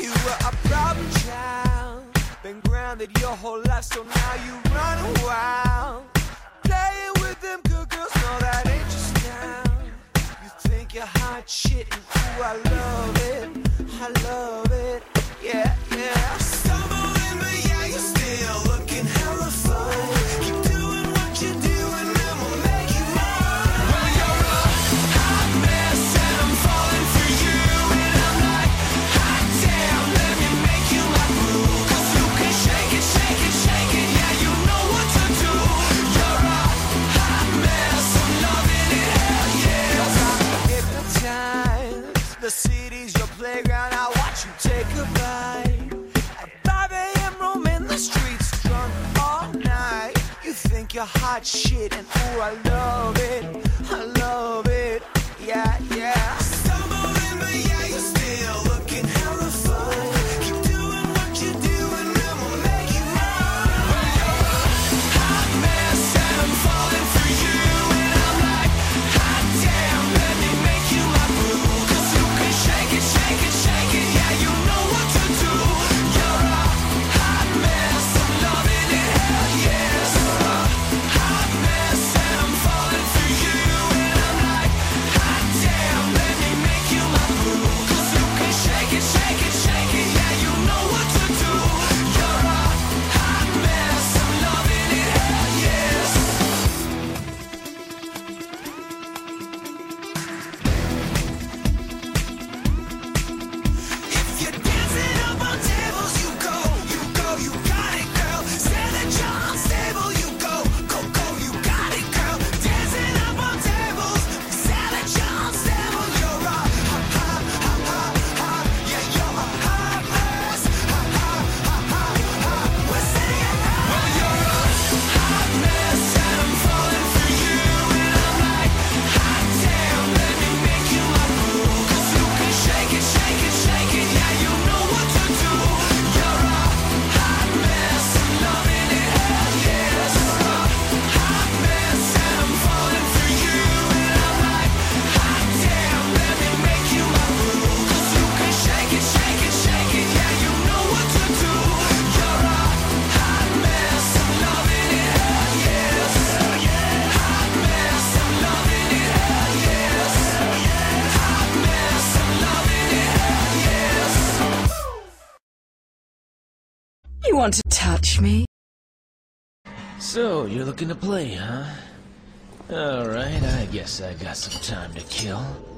You were a problem child, been grounded your whole life, so now you run wild, playing with them good girls. No, that ain't just now. You think you're hot shit, and ooh, I love it, yeah, yeah. Stumbling, but yeah, you're still looking hella fun. The city's your playground, I watch you take a bite. At 5 a.m. roaming the streets, drunk all night. You think you're hot shit, and ooh, I love it, yeah, yeah. Stumbling, but yeah, you're still looking hella fun. Want to touch me? So, you're looking to play, huh? Alright, I guess I got some time to kill.